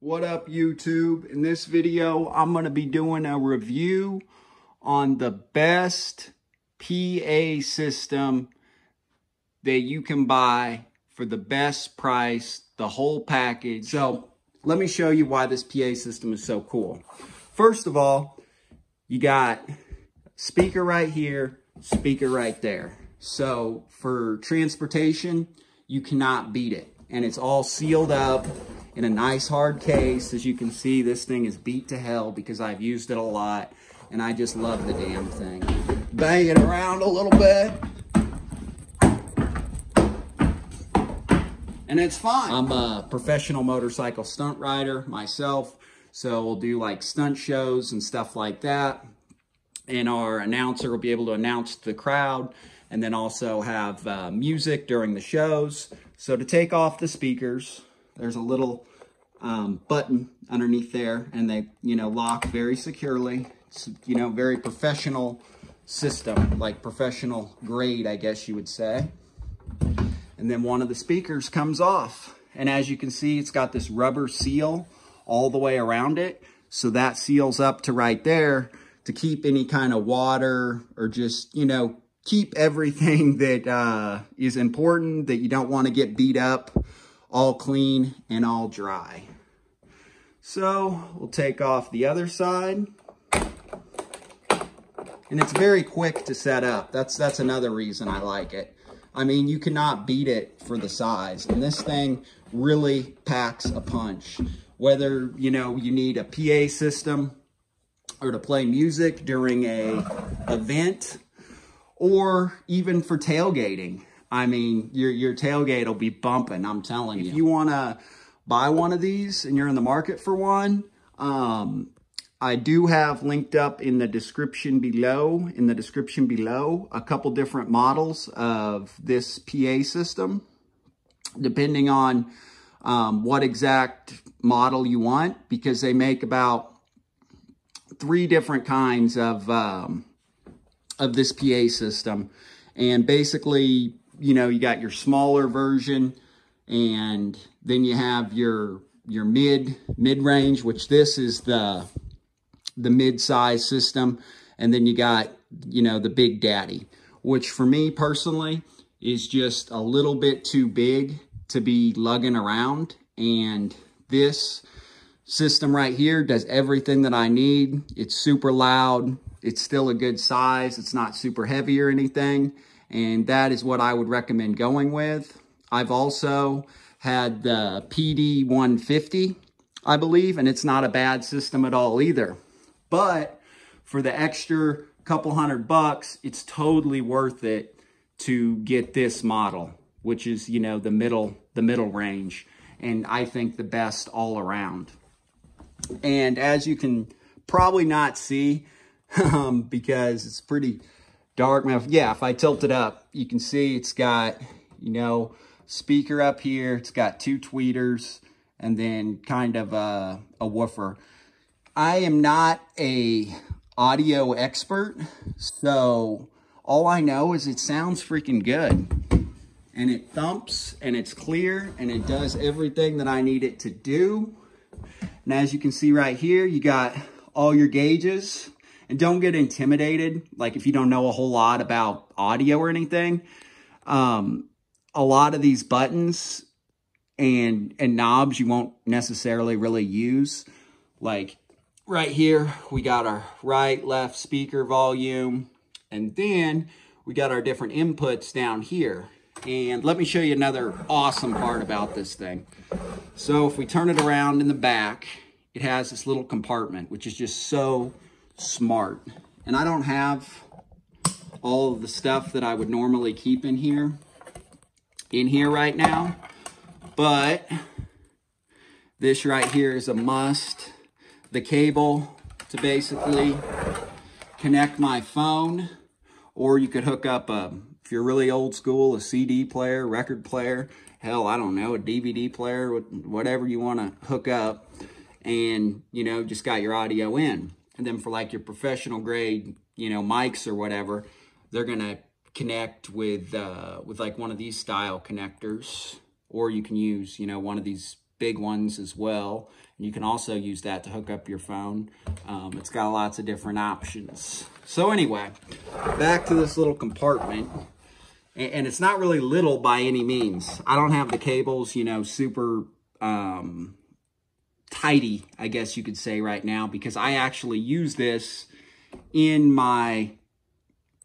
What up, YouTube? In this video, I'm going to be doing a review on the best PA system that you can buy for the best price, the whole package. So let me show you why this PA system is so cool. First of all, you got speaker right here, speaker right there. So for transportation, you cannot beat it. And it's all sealed up in a nice hard case. As you can see, this thing is beat to hell because I've used it a lot and I just love the damn thing. Bang it around a little bit. And it's fine. I'm a professional motorcycle stunt rider myself, so we'll do like stunt shows and stuff like that. And our announcer will be able to announce to the crowd and then also have music during the shows. So to take off the speakers, there's a little button underneath there, and they, you know, lock very securely. It's, you know, very professional system, like professional grade, I guess you would say. And then one of the speakers comes off. And as you can see, it's got this rubber seal all the way around it. So that seals up to right there to keep any kind of water or just, you know, keep everything that is important that you don't want to get beat up, all clean and all dry. So we'll take off the other side. And it's very quick to set up. That's another reason I like it. I mean, you cannot beat it for the size. And this thing really packs a punch. Whether, you know, you need a PA system or to play music during a event, or even for tailgating. I mean, your tailgate will be bumping, I'm telling you. If you want to buy one of these and you're in the market for one, I do have linked up in the description below, a couple different models of this PA system, depending on what exact model you want, because they make about 3 different kinds of this PA system. And basically, you know, you got your smaller version, and then you have your mid-range, which this is the mid-size system. And then you got, you know, the Big Daddy, which for me personally is just a little bit too big to be lugging around. And this system right here does everything that I need. It's super loud. It's still a good size. It's not super heavy or anything. And that is what I would recommend going with. I've also had the PD 150, I believe, and it's not a bad system at all either. But for the extra couple $100 bucks, it's totally worth it to get this model, which is, you know, the middle range. And I think the best all around. And as you can probably not see, because it's pretty dark. Now, yeah, if I tilt it up, you can see it's got, you know, speaker up here. It's got 2 tweeters and then kind of a woofer. I am not a audio expert, so all I know is it sounds freaking good. And it thumps, and it's clear, and it does everything that I need it to do. And as you can see right here, you got all your gauges. And don't get intimidated, like if you don't know a whole lot about audio or anything. A lot of these buttons and knobs you won't necessarily really use. Like right here, we got our right, left speaker volume. And then we got our different inputs down here. And let me show you another awesome part about this thing. So if we turn it around in the back, it has this little compartment, which is just so smart. And I don't have all of the stuff that I would normally keep in here right now, but this right here is a must. The cable to basically connect my phone, or you could hook up if you're really old school, a CD player, record player, hell, I don't know, a DVD player, whatever you want to hook up, and, you know, just got your audio in. And then for like your professional grade, you know, mics or whatever, they're going to connect with like one of these style connectors, or you can use, you know, one of these big ones as well. And you can also use that to hook up your phone. It's got lots of different options. So anyway, back to this little compartment. And it's not really little by any means. I don't have the cables, you know, super tidy, I guess you could say right now, because I actually use this in my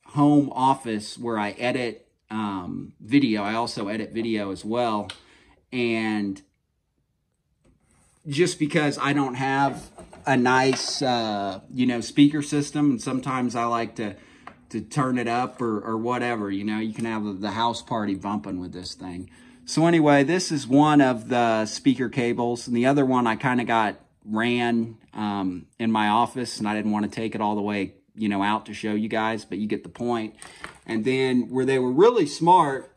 home office where I edit video. I also edit video as well. And just because I don't have a nice, you know, speaker system, and sometimes I like to turn it up or whatever, you know, you can have the house party bumping with this thing. So anyway, this is one of the speaker cables, and the other one I kind of got ran in my office, and I didn't want to take it all the way, you know, out to show you guys, but you get the point. And then where they were really smart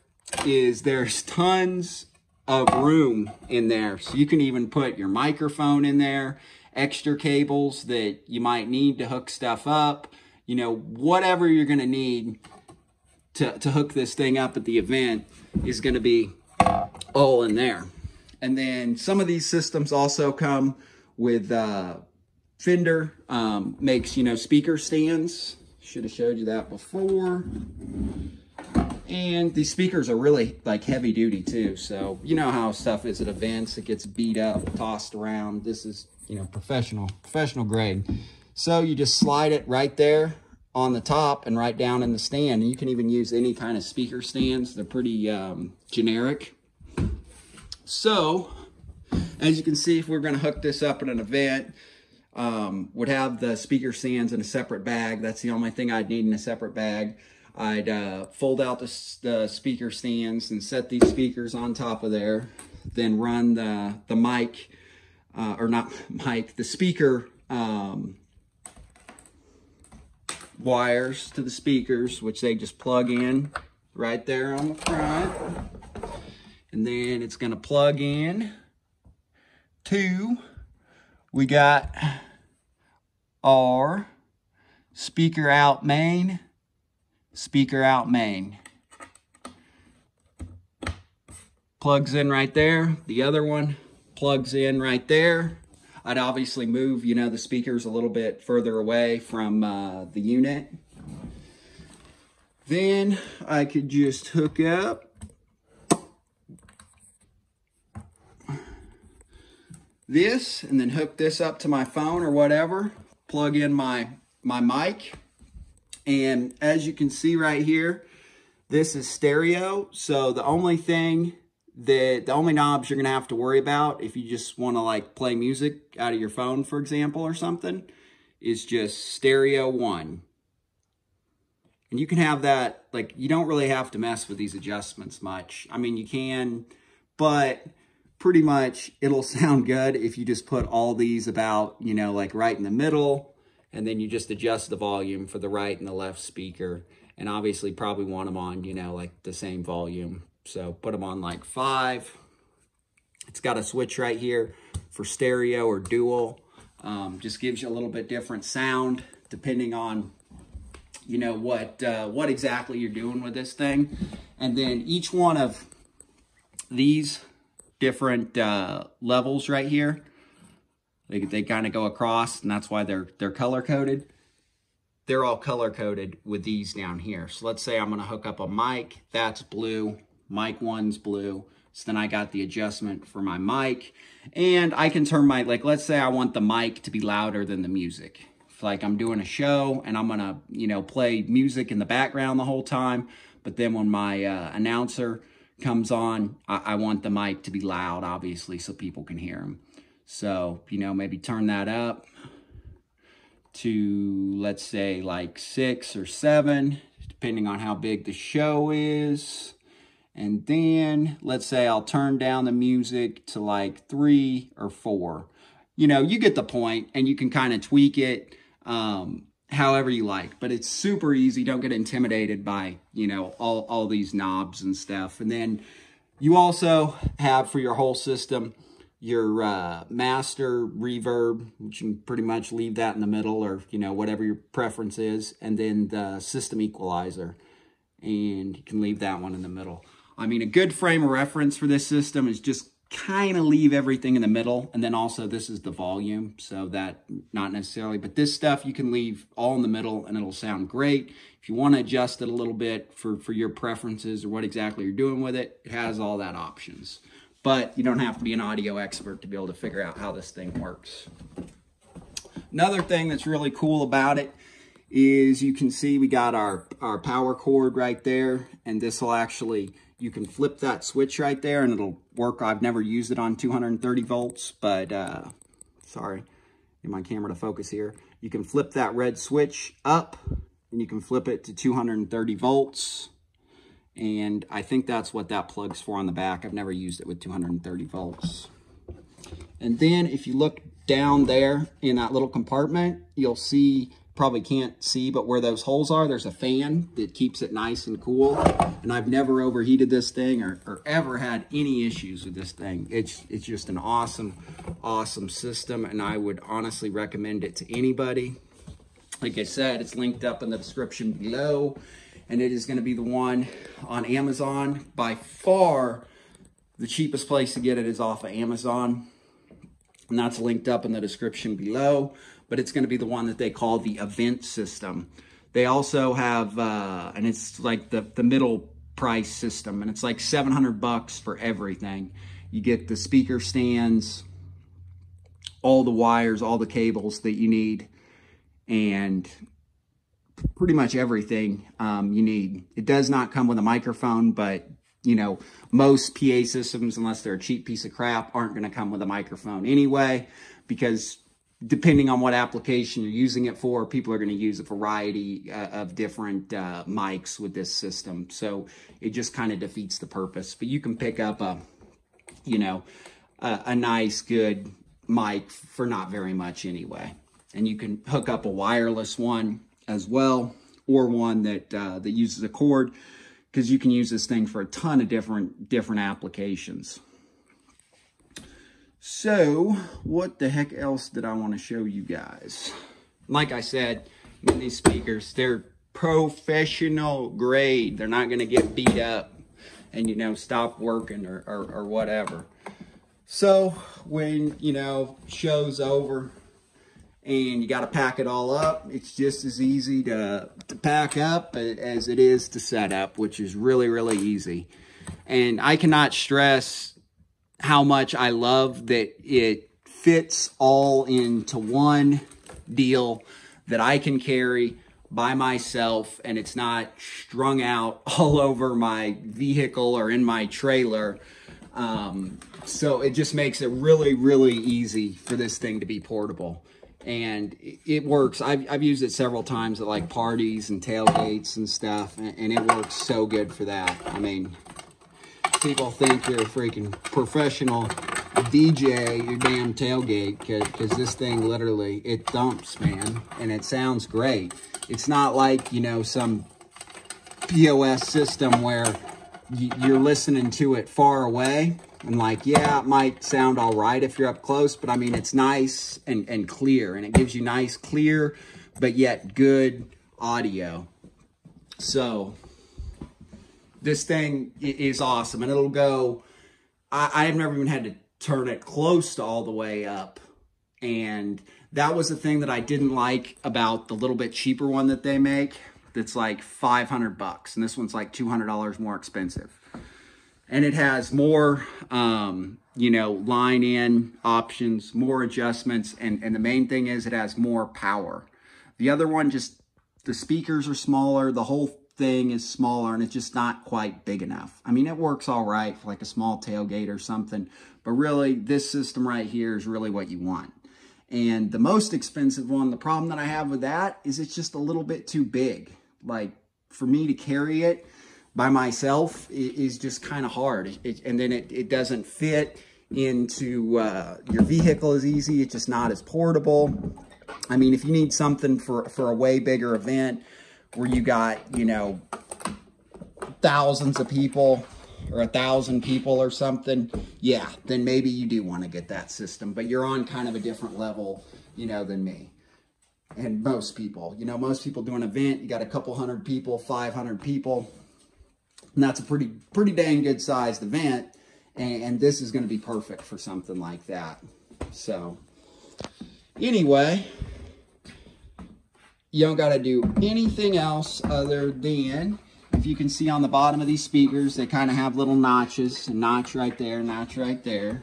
is there's tons of room in there. So you can even put your microphone in there, extra cables that you might need to hook stuff up, you know, whatever you're going to need to hook this thing up at the event is going to be all in there. And then some of these systems also come with Fender makes, you know, speaker stands. Should have showed you that before. And these speakers are really like heavy duty too. So you know how stuff is at events, it gets beat up, tossed around. This is, you know, professional grade. So you just slide it right there on the top and right down in the stand. And you can even use any kind of speaker stands. They're pretty generic. So as you can see, if we're going to hook this up at an event, would have the speaker stands in a separate bag. That's the only thing I'd need in a separate bag. I'd fold out the speaker stands and set these speakers on top of there, then run the mic, or not mic, the speaker wires to the speakers, which they just plug in right there on the front. And then it's gonna plug in to, we got our speaker out main, speaker out main. Plugs in right there. The other one plugs in right there. I'd obviously move, you know, the speakers a little bit further away from the unit. Then I could just hook up this and then hook this up to my phone or whatever, plug in my mic. And as you can see right here, this is stereo. So the only thing that, the only knobs you're going to have to worry about if you just want to like play music out of your phone, for example, or something, is just stereo 1. And you can have that, like, you don't really have to mess with these adjustments much. I mean, you can, but pretty much it'll sound good if you just put all these about, you know, like right in the middle, and then you just adjust the volume for the right and the left speaker. And obviously probably want them on, you know, like the same volume. So put them on like 5. It's got a switch right here for stereo or dual. Just gives you a little bit different sound depending on, you know, what exactly you're doing with this thing. And then each one of these different levels right here, they kind of go across, and that's why they're color coded. They're all color coded with these down here. So let's say I'm going to hook up a mic. That's blue. Mic 1's blue. So then I got the adjustment for my mic, and I can turn my, like, let's say I want the mic to be louder than the music. If, like, I'm doing a show and I'm going to, you know, play music in the background the whole time, but then when my announcer comes on, I want the mic to be loud, obviously, so people can hear them. So, you know, maybe turn that up to, let's say, like 6 or 7, depending on how big the show is. And then let's say I'll turn down the music to like 3 or 4. You know, you get the point, and you can kind of tweak it however you like, but it's super easy. Don't get intimidated by, you know, all these knobs and stuff. And then you also have for your whole system your master reverb, which you can pretty much leave that in the middle, or, you know, whatever your preference is. And then the system equalizer, and you can leave that one in the middle. I mean, a good frame of reference for this system is just kind of leave everything in the middle. And then also this is the volume, so that not necessarily, but this stuff you can leave all in the middle and it'll sound great. If you want to adjust it a little bit for your preferences or what exactly you're doing with it, it has all that options. But you don't have to be an audio expert to be able to figure out how this thing works. Another thing that's really cool about it is you can see we got our power cord right there, and this will actually, you can flip that switch right there and it'll work. I've never used it on 230 volts, but sorry, get my camera to focus here. You can flip that red switch up and you can flip it to 230 volts. And I think that's what that plugs for on the back. I've never used it with 230 volts. And then if you look down there in that little compartment, you'll see, probably can't see, but where those holes are, there's a fan that keeps it nice and cool. And I've never overheated this thing or ever had any issues with this thing. It's just an awesome, awesome system, and I would honestly recommend it to anybody. Like I said, it's linked up in the description below, and it is going to be the one on Amazon. By far, the cheapest place to get it is off of Amazon, and that's linked up in the description below. But it's going to be the one that they call the Event System. They also have, and it's like the middle price system, and it's like 700 bucks for everything. You get the speaker stands, all the wires, all the cables that you need, and pretty much everything you need. It does not come with a microphone, but you know, most PA systems, unless they're a cheap piece of crap, aren't going to come with a microphone anyway, because depending on what application you're using it for, people are going to use a variety of different mics with this system. So it just kind of defeats the purpose. But you can pick up a, you know, a nice, good mic for not very much anyway. And you can hook up a wireless one as well, or one that that uses a cord, because you can use this thing for a ton of different applications. So, what the heck else did I want to show you guys? Like I said, these speakers, they're professional grade. They're not going to get beat up and, you know, stop working or whatever. So, when, you know, show's over and you got to pack it all up, it's just as easy to pack up as it is to set up, which is really, really easy. And I cannot stress how much I love that it fits all into one deal that I can carry by myself, and it's not strung out all over my vehicle or in my trailer. So it just makes it really, really easy for this thing to be portable. And it works. I've used it several times at like parties and tailgates and stuff, and it works so good for that. I mean, people think you're a freaking professional DJ at your damn tailgate, because this thing literally, it thumps, man, and it sounds great. It's not like, you know, some POS system where you're listening to it far away and like, yeah, it might sound all right if you're up close, but I mean, it's nice and clear, and it gives you nice, clear, but yet good audio. So this thing is awesome, and it'll go, I've never even had to turn it close to all the way up, and that was the thing that I didn't like about the little bit cheaper one that they make, that's like 500 bucks, and this one's like $200 more expensive, and it has more, you know, line-in options, more adjustments, and the main thing is it has more power. The other one, just the speakers are smaller, the whole thing is smaller, and it's just not quite big enough. I mean, it works all right for like a small tailgate or something, but really this system right here is really what you want. And the most expensive one, the problem that I have with that is it's just a little bit too big. Like for me to carry it by myself is just kind of hard. And then it doesn't fit into your vehicle as easy. It's just not as portable. I mean, if you need something for a way bigger event, where you got, you know, thousands of people or 1,000 people or something, yeah, then maybe you do want to get that system, but you're on kind of a different level, you know, than me and most people. You know, most people do an event, you got a couple hundred people, 500 people, and that's a pretty dang good sized event, and this is going to be perfect for something like that. So anyway, you don't got to do anything else other than, if you can see on the bottom of these speakers, they kind of have little notches, a notch right there, notch right there.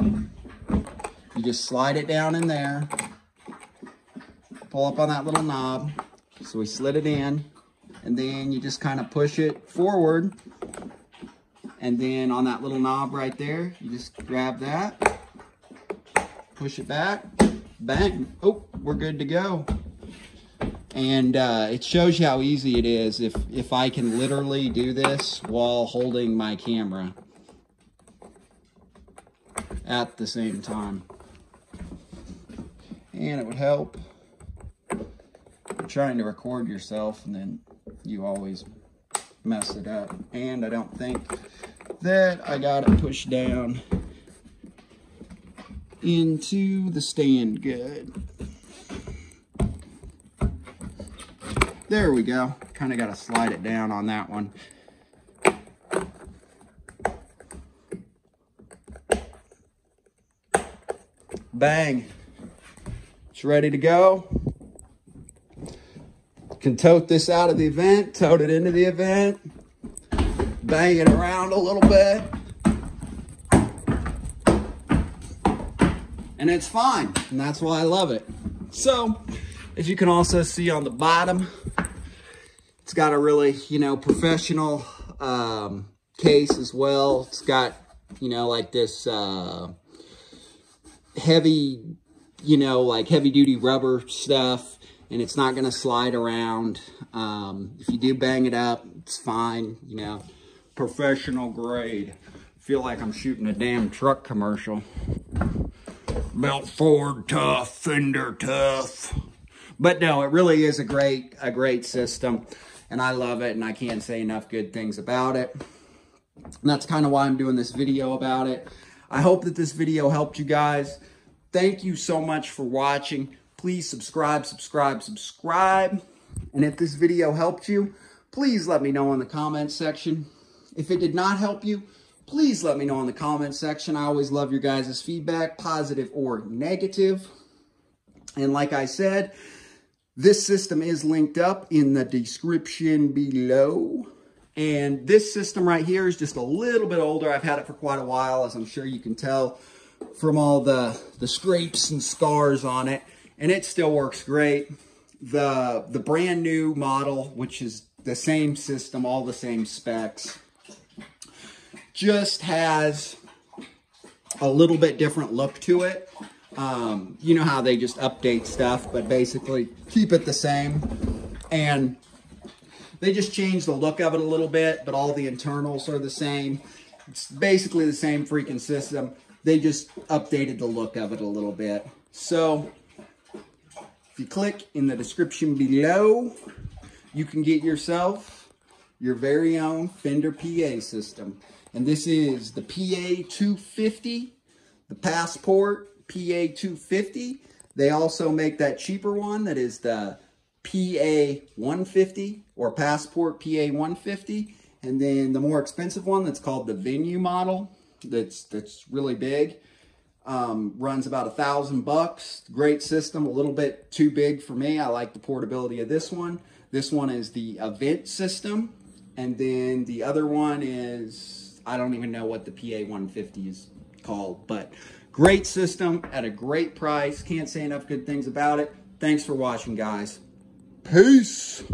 You just slide it down in there, pull up on that little knob. So we slid it in, and then you just kind of push it forward, and then on that little knob right there, you just grab that, push it back, bang, oh, we're good to go. And it shows you how easy it is if I can literally do this while holding my camera at the same time. And it would help trying to record yourself, and then you always mess it up. And I don't think that I got it pushed down into the stand good. There we go. Kind of got to slide it down on that one. Bang. It's ready to go. Can tote this out of the event, tote it into the event, bang it around a little bit. And it's fine, and that's why I love it. So, as you can also see on the bottom, it's got a really, professional case as well. It's got, like this heavy, like heavy duty rubber stuff, and it's not going to slide around. If you do bang it up, it's fine, professional grade. I feel like I'm shooting a damn truck commercial. Belt Ford tough, Fender tough. But no, it really is a great system, and I love it, and I can't say enough good things about it. And that's kind of why I'm doing this video about it. I hope that this video helped you guys. Thank you so much for watching. Please subscribe, subscribe, subscribe. And if this video helped you, please let me know in the comments section. If it did not help you, please let me know in the comments section. I always love your guys' feedback, positive or negative. And like I said, this system is linked up in the description below. And this system right here is just a little bit older. I've had it for quite a while, as I'm sure you can tell from all the scrapes and scars on it. And it still works great. The brand new model, which is the same system, all the same specs, just has a little bit different look to it. You know how they just update stuff, but basically keep it the same. And they just change the look of it a little bit, but all the internals are the same. It's basically the same freaking system. They just updated the look of it a little bit. So, you click in the description below, you can get yourself your very own Fender PA system. And this is the PA 250, the Passport PA 250. They also make that cheaper one that is the PA 150 or Passport PA 150. And then the more expensive one that's called the Venue model, that's really big. Runs about $1,000. Great system, a little bit too big for me. I like the portability of this one. This one is the event system. And then the other one is, I don't even know what the PA 150 is called, but great system at a great price. Can't say enough good things about it. Thanks for watching, guys. Peace.